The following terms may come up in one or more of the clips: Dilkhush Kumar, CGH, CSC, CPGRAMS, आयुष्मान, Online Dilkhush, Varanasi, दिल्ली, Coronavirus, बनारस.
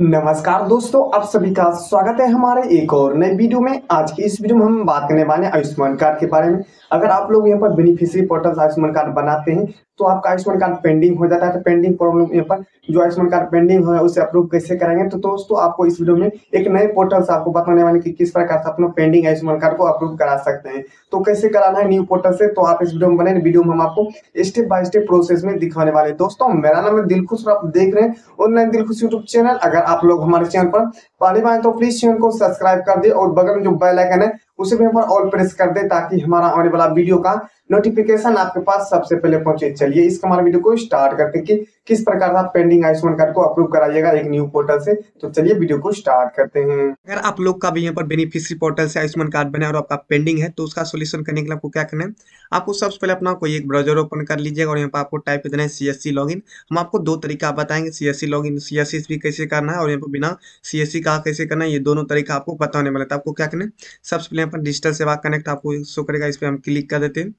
नमस्कार दोस्तों, आप सभी का स्वागत है हमारे एक और नए वीडियो में। आज की इस वीडियो में हम बात करने वाले हैं आयुष्मान कार्ड के बारे में। अगर आप लोग यहां पर बेनिफिशियरी पोर्टल से आयुष्मान कार्ड बनाते हैं तो आपका आयुष्मान कार्ड पेंडिंग हो जाता है। तो पेंडिंग प्रॉब्लम यहाँ पर जो आयुष्मान कार्ड पेंडिंग है उसे अप्रूव कैसे करेंगे, तो दोस्तों आपको इस वीडियो में एक नए पोर्टल से आपको बताने वाले कि किस प्रकार से अपना पेंडिंग आयुष्मान कार्ड को अप्रूव करा सकते हैं। तो कैसे कराना है न्यू पोर्टल से, तो आप इस वीडियो में बने। वीडियो में हम आपको स्टेप बाय स्टेप प्रोसेस में दिखाने वाले। दोस्तों मेरा नाम है दिलखुश और आप देख रहे हैं ऑनलाइन दिलखुश यूट्यूब चैनल। अगर आप लोग हमारे चैनल पर पहली बार तो प्लीज चैनल को सब्सक्राइब कर दे और बगल में जो बेल आइकन है उसे भी हम ऑल प्रेस कर दे ताकि हमारा आने वाला वीडियो का नोटिफिकेशन आपके पास सबसे पहले पहुंचे। चलिए इस हमारे वीडियो को स्टार्ट करते हैं कि किस प्रकार से आप पेंडिंग आयुष्मान कार्ड को अप्रूव कराइएगा एक न्यू पोर्टल से। तो चलिए वीडियो को स्टार्ट करते हैं। अगर आप लोग का भी यहाँ पर बेनिफिशियरी पोर्टल से आयुष्मान कार्ड बना और आपका पेंडिंग है तो उसका सोल्यूशन करने के लिए आपको क्या करना है, आपको सबसे पहले अपना कोई एक ब्राउज़र ओपन कर लीजिएगा और यहाँ पर आपको टाइप करना है CSC लॉगिन। हम आपको दो तरीका बताएंगे, CSC लॉगिन CSC भी कैसे करना है और यहाँ पर बिना CSC का कैसे करना है, ये दोनों तरीका आपको बताने वाला था। आपको क्या करना है, सबसे पहले यहाँ पर डिजिटल सेवा कनेक्ट आपको शो करेगा, इस पर हम क्लिक कर देते हैं।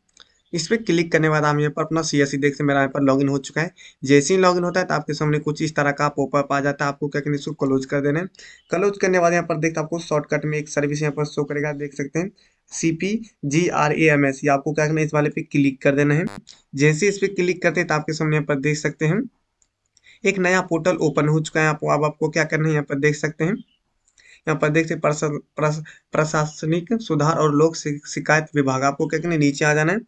इस पर क्लिक करने के बाद हम यहाँ पर अपना CSC देखते हैं, मेरा यहाँ पर लॉगिन हो चुका है। जैसे ही लॉगिन होता है तो आपके सामने कुछ इस तरह का पॉपअप आ जाता है। आपको क्या करना है, इसको क्लोज कर देना है। क्लोज करने के बाद यहाँ पर देखते आपको शॉर्टकट में एक सर्विस यहाँ पर शो करेगा, देख सकते हैं CPGRAMS। ये आपको क्या करना है, इस वाले पे क्लिक कर देना है। जैसे इस पर क्लिक करते हैं तो आपके सामने यहाँ पर देख सकते हैं एक नया पोर्टल ओपन हो चुका है। अब आपको क्या करना है, यहाँ पर देख सकते हैं, यहाँ पर देखते प्रशासनिक सुधार और लोक शिकायत विभाग। आपको क्या करना है, नीचे आ जाना है।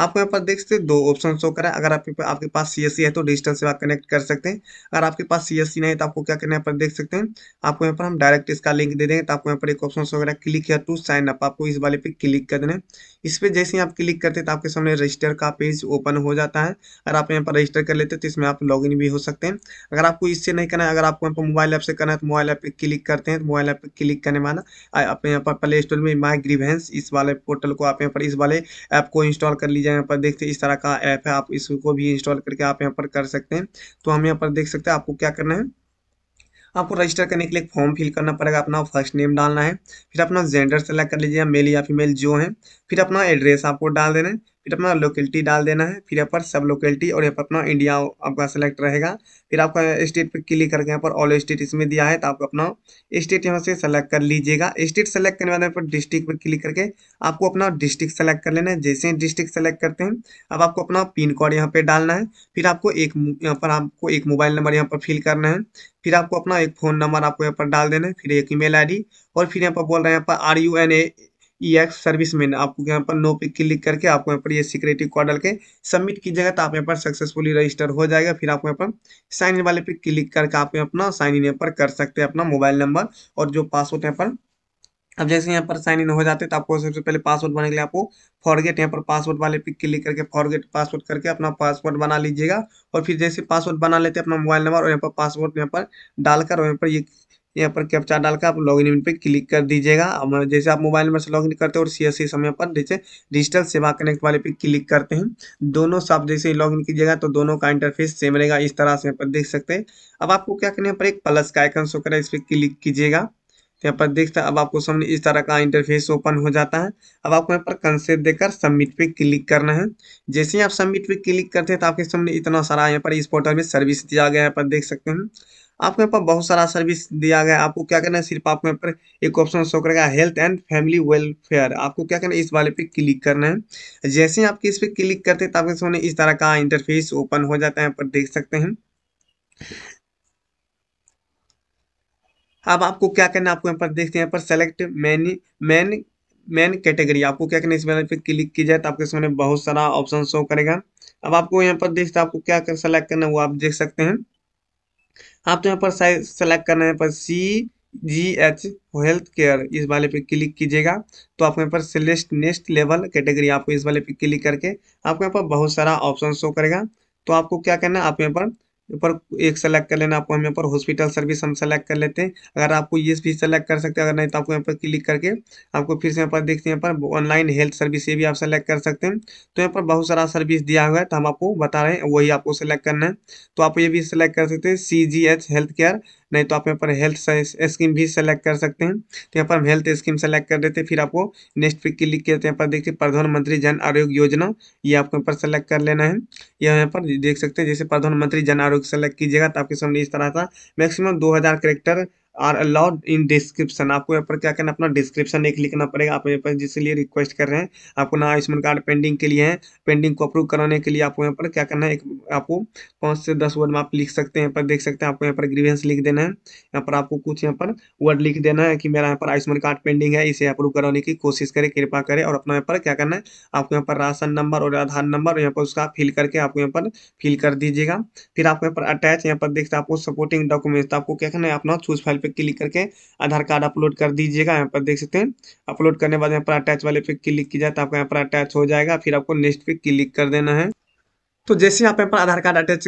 आपको यहाँ पर देख सकते हैं दो ऑप्शन शो करा है। अगर आपके पास CSC है तो डिजिटल सेवा कनेक्ट कर सकते हैं, अगर आपके पास CSC नहीं है तो आपको क्या करना है, यहाँ पर देख सकते हैं आपको यहाँ पर हम डायरेक्ट इसका लिंक दे देंगे। तो आपको यहाँ पर एक ऑप्शन शो करा है click here to sign up, आपको इस वाले पे क्लिक कर देना है। इस पर जैसे ही आप क्लिक करते हैं तो आपके सामने रजिस्टर का पेज ओपन हो जाता है। अगर आप यहाँ पर रजिस्टर कर लेते हैं तो इसमें आप लॉगिन भी हो सकते हैं। अगर आपको इससे नहीं करना है, अगर आपको यहाँ पर मोबाइल ऐप से करना है तो मोबाइल ऐप पर क्लिक करते हैं। तो मोबाइल ऐप पर क्लिक करने वाला अपने यहाँ पर प्ले स्टोर में माई ग्रीवेंस इस वाले पोर्टल को आप यहाँ पर इस वाले ऐप को इंस्टॉल कर लीजिए। यहाँ पर देखते हैं इस तरह का ऐप है, आप इसको भी इंस्टॉल करके आप यहाँ पर कर सकते हैं। तो हम यहाँ पर देख सकते हैं आपको क्या करना है, आपको रजिस्टर करने के लिए एक फॉर्म फिल करना पड़ेगा। अपना फर्स्ट नेम डालना है, फिर अपना जेंडर सेलेक्ट कर लीजिए, मेल या फीमेल जो है, फिर अपना एड्रेस आपको डाल देना है, फिर अपना लोकेलिटी डाल देना है, फिर यहाँ पर सब लोकेलिटी और यहाँ पर अपना इंडिया आपका सेलेक्ट रहेगा। फिर आपका स्टेट पर क्लिक करके यहाँ पर ऑल स्टेट इसमें दिया है तो आप अपना स्टेट यहाँ से सेलेक्ट कर लीजिएगा। स्टेट सेलेक्ट करने के बाद यहाँ पर डिस्ट्रिक्ट पर क्लिक करके आपको अपना डिस्ट्रिक्ट सेलेक्ट कर लेना है। जैसे ही डिस्ट्रिक्ट सेलेक्ट करते हैं अब आपको अपना पिन कोड यहाँ पर डालना है, फिर आपको एक यहाँ पर आपको एक मोबाइल नंबर यहाँ पर फिल करना है, फिर आपको अपना एक फ़ोन नंबर आपको यहाँ पर डाल देना है, फिर एक ईमेल ID और फिर यहाँ पर बोल रहे हैं यहाँ पर RUNAEX सर्विसमैन। आपको यहाँ पर नो पे क्लिक करके आपको यहाँ पर ये सिक्योरिटी कोड डाल के सबमिट कीजिएगा तो आप यहाँ पर सक्सेसफुली रजिस्टर हो जाएगा। फिर आपको यहाँ पर साइन इन वाले पे क्लिक करके आप अपना साइन इन यहाँ पर कर सकते हैं, अपना मोबाइल नंबर और जो पासवर्ड यहाँ पर। अब जैसे यहाँ पर साइन इन हो जाते हैं तो आपको सबसे पहले पासवर्ड बनाने के लिए आपको फॉरगेट यहाँ पर पासवर्ड वाले पे क्लिक करके फॉरगेट पासवर्ड करके अपना पासवर्ड बना लीजिएगा। और फिर जैसे पासवर्ड बना लेते हैं अपना मोबाइल नंबर और यहाँ पर पासवर्ड यहाँ पर डालकर और यहाँ पर कैप्चा डालकर आप लॉगिन इन पे क्लिक कर दीजिएगा। अब जैसे आप मोबाइल नंबर से लॉगिन करते हैं और CSC समय पर जैसे डिजिटल सेवा कनेक्ट वाले पे क्लिक करते हैं, दोनों से आप जैसे ही लॉगिन कीजिएगा तो दोनों का इंटरफेस सेम रहेगा। इस तरह से यहाँ पर देख सकते हैं। अब आपको क्या करना है, यहाँ पर एक प्लस का आइकन शो करा है, इस पर क्लिक कीजिएगा। यहाँ पर देखता है अब आपको सामने इस तरह का इंटरफेस ओपन हो जाता है। अब आपको यहाँ पर कंसेंट देकर सबमिट पे क्लिक करना है। जैसे ही आप सबमिट पे क्लिक करते हैं तो आपके सामने इतना सारा यहाँ पर इस पोर्टल में सर्विस दिया गया है, यहाँ पर देख सकते हैं आपको यहाँ पर बहुत सारा सर्विस दिया गया है। आपको क्या करना है, सिर्फ आपको यहाँ पर एक ऑप्शन शो करेगा हेल्थ एंड फैमिली वेलफेयर। आपको क्या करना है, इस वाले पे क्लिक करना है। जैसे ही आप इस पर क्लिक करते हैं तो आपके सामने इस तरह का इंटरफेस ओपन हो जाता है, यहाँ पर देख सकते हैं। अब आपको क्या करना है, आपको यहाँ पर देखते हैं यहाँ पर सेलेक्ट मैन कैटेगरी। आपको क्या करना है, इस वाले पे क्लिक की जाए तो आपके सामने बहुत सारा ऑप्शन शो करेगा। अब आपको यहाँ पर देखते हैं आपको क्या कर सेलेक्ट करना है वो आप देख सकते हैं। आप तो यहाँ पर सेलेक्ट करना है यहाँ पर CGH हेल्थ केयर, इस वाले पे क्लिक कीजिएगा तो आपको यहाँ पर सिलेक्ट नेक्स्ट लेवल कैटेगरी, आपको इस वाले पे क्लिक करके आपको यहाँ पर बहुत सारा ऑप्शन शो करेगा। तो आपको क्या करना है, आप यहाँ पर एक सेलेक्ट कर लेना। आपको हम यहाँ पर हॉस्पिटल सर्विस हम सेलेक्ट कर लेते हैं। अगर आपको ये भी सेलेक्ट कर सकते हैं, अगर नहीं तो आपको यहाँ पर क्लिक करके आपको फिर से यहाँ पर देखते हैं यहाँ पर ऑनलाइन हेल्थ सर्विस, ये भी आप सेलेक्ट कर सकते हैं। तो यहाँ पर बहुत सारा सर्विस दिया हुआ है तो हम आपको बता रहे हैं वही आपको सेलेक्ट करना है। तो आप ये भी सिलेक्ट कर सकते हैं CGH हेल्थ केयर नहीं तो आप यहाँ पर हेल्थ स्कीम भी सेलेक्ट कर सकते हैं। तो यहाँ पर हम हेल्थ स्कीम सेलेक्ट कर देते हैं, फिर आपको नेक्स्ट पे क्लिक किया तो यहाँ पर देखिए प्रधानमंत्री जन आरोग्य योजना, ये आपको यहाँ पर सेलेक्ट कर लेना है। यह यहाँ पर देख सकते हैं, जैसे प्रधानमंत्री जन आरोग्य सेलेक्ट कीजिएगा तो आपके सामने इस तरह का maximum 2000 character are allowed in description. आपको यहाँ पर क्या करना, अपना डिस्क्रिप्शन एक लिखना पड़ेगा। आप यहाँ पर जिसके लिए रिक्वेस्ट कर रहे हैं, आपको ना आयुष्मान कार्ड पेंडिंग के लिए है, पेंडिंग को अप्रूव कराने के लिए आपको यहाँ पर क्या करना है, आपको 5 से 10 वर्ड में आप लिख सकते हैं। यहाँ पर देख सकते हैं, आपको यहाँ पर ग्रीवेंस लिख देना है। यहाँ पर आपको कुछ यहाँ पर वर्ड लिख देना है कि मेरा यहाँ पर आयुष्मान कार्ड पेंडिंग है, इसे अप्रूव कराने की कोशिश करें, कृपा करें। और अपना यहाँ पर क्या करना है, आपको यहाँ पर राशन नंबर और आधार नंबर यहाँ पर उसका फिल करके आपको यहाँ पर फिल कर दीजिएगा। फिर आपको यहाँ पर अटैच, यहाँ पर देखते हैं आपको सपोर्टिंग डॉक्यूमेंट्स, आपको क्या करना है, अपना चूज फाइल क्लिक करके आधार कार्ड अपलोड कर दीजिएगा। यहाँ पर देख सकते हैं, अपलोड करने के बाद यहाँ पर अटैच वाले पे क्लिक की जाए तो आपका यहाँ पर अटैच हो जाएगा। फिर आपको नेक्स्ट पे क्लिक कर देना है। तो जैसे आप यहाँ पर आधार कार्ड अटैच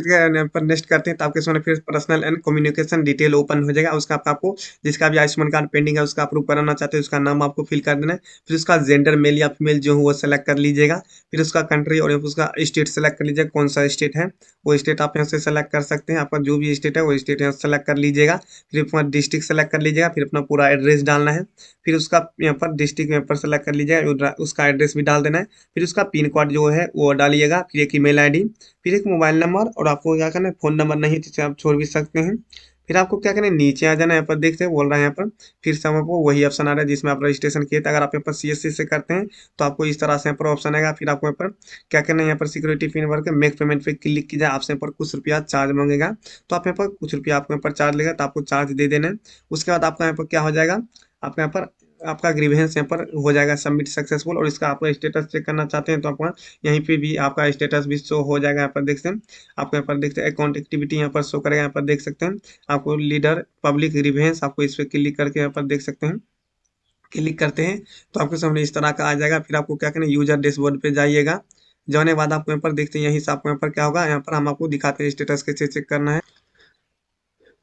पर नेक्स्ट करते हैं तो आपके सामने फिर personal and communication detail open हो जाएगा। उसका आपको जिसका भी आयुष्मान कार्ड पेंडिंग है उसका अप्रूव कराना चाहते हैं, उसका नाम आपको फिल कर देना है। फिर उसका जेंडर मेल या फीमेल जो हो वो सेलेक्ट कर लीजिएगा। फिर उसका कंट्री और उसका स्टेट सेलेक्ट कर लीजिएगा, कौन सा स्टेट है वो स्टेट आप यहाँ से सेलेक्ट कर सकते हैं। आपका जो भी स्टेट है वो स्टेट यहाँ सेलेक्ट कर लीजिएगा। फिर अपना डिस्ट्रिक्ट सेलेक्ट कर लीजिएगा, फिर अपना पूरा एड्रेस डालना है। फिर उसका यहाँ पर डिस्ट्रिक्ट यहाँ पर सेलेक्ट कर लीजिएगा, उसका एड्रेस भी डाल देना है। फिर उसका पिन कोड जो है वो डालिएगा, फिर एक ईमेल आईडी, फिर एक मोबाइल नंबर, और आपको क्या करना है, फोन नंबर नहीं है जिसे आप छोड़ भी सकते हैं। फिर आपको क्या करना है, नीचे आ जाना है। यहाँ पर देखते हैं बोल रहा है यहाँ पर फिर से आपको वही ऑप्शन आ रहा है जिसमें आप रजिस्ट्रेशन किए थे। अगर आप यहाँ पर CSC से करते हैं तो आपको इस तरह से यहाँ पर ऑप्शन आएगा। फिर आपको यहाँ पर क्या करना है, यहाँ पर सिक्योरिटी पिन भर के मेक पेमेंट पे क्लिक की जाए। आपसे यहाँ पर कुछ रुपया चार्ज मांगेगा, तो आप यहाँ पर कुछ रुपया आपको यहाँ पर चार्ज लेगा, तो आपको चार्ज दे देना है। उसके बाद आपका यहाँ पर क्या हो जाएगा, आपका यहाँ पर आपका ग्रीवेंस यहाँ पर हो जाएगा सबमिट सक्सेसफुल। और इसका आपका स्टेटस चेक करना चाहते हैं तो आपका यहीं पे भी आपका स्टेटस भी शो हो जाएगा। यहाँ पर देख सकते हैं, आपको यहाँ पर देखते हैं अकाउंट एक्टिविटी यहाँ पर शो करेगा। यहाँ पर देख सकते हैं आपको लीडर पब्लिक ग्रीवेंस, आपको इस पर क्लिक करके यहाँ पर देख सकते हैं, क्लिक करते हैं तो आपके सामने इस तरह का आ जाएगा। फिर आपको क्या करना है, यूजर डैशबोर्ड पर जाइएगा। जाने के बाद आपको यहाँ पर देखते हैं, यहीं से आपको यहाँ पर क्या होगा, यहाँ पर हम आपको दिखाते हैं स्टेटस कैसे चेक करना है।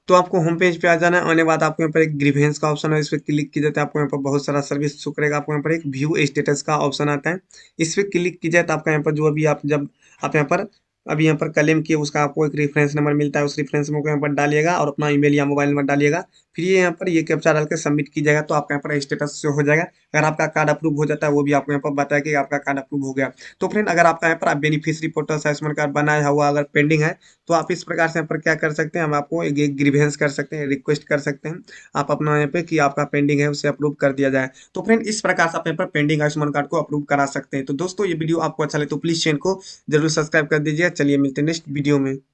तो आपको होम पेज पे आ जाना है। आने बाद आपको यहाँ पर एक ग्रीवेंस का ऑप्शन है, इस पर क्लिक की जाए तो आपको यहाँ पर बहुत सारा सर्विस शो करेगा। आपको यहाँ पर एक व्यू स्टेटस का ऑप्शन आता है, इस पर क्लिक की जाए तो आपका यहाँ पर जो अभी आप जब आप यहाँ पर अभी यहाँ पर क्लेम किए उसका आपको एक रेफरेंस नंबर मिलता है, उस रेफरेंस नंबर को यहाँ पर डालिएगा और अपना ईमेल या मोबाइल नंबर डालिएगा। फिर ये यहाँ पर ये कैप्चा डाल के सबमिट की जाएगा तो आपका यहाँ पर स्टेटस शो हो जाएगा। अगर आपका कार्ड अप्रूव हो जाता है वो भी आपको यहाँ पर बताया कि आपका कार्ड अप्रूव हो गया। तो फ्रेंड, अगर आपका यहाँ पर आप बेनिफिशियरी पोर्टल से आयुष्मान कार्ड बनाया हुआ अगर पेंडिंग है तो आप इस प्रकार से यहाँ पर क्या कर सकते हैं, हम आपको एक ग्रीवेंस कर सकते हैं, रिक्वेस्ट कर सकते हैं आप अपना यहाँ पे कि आपका पेंडिंग है उसे अप्रूव कर दिया जाए। तो फ्रेंड, इस प्रकार से आप यहाँ पर पेंडिंग आयुष्मान कार्ड को अप्रूव करा सकते हैं। तो दोस्तों, ये वीडियो आपको अच्छा लगे तो प्लीज़ चैनल को जरूर सब्सक्राइब कर दीजिए। चलिए मिलते हैं नेक्स्ट वीडियो में।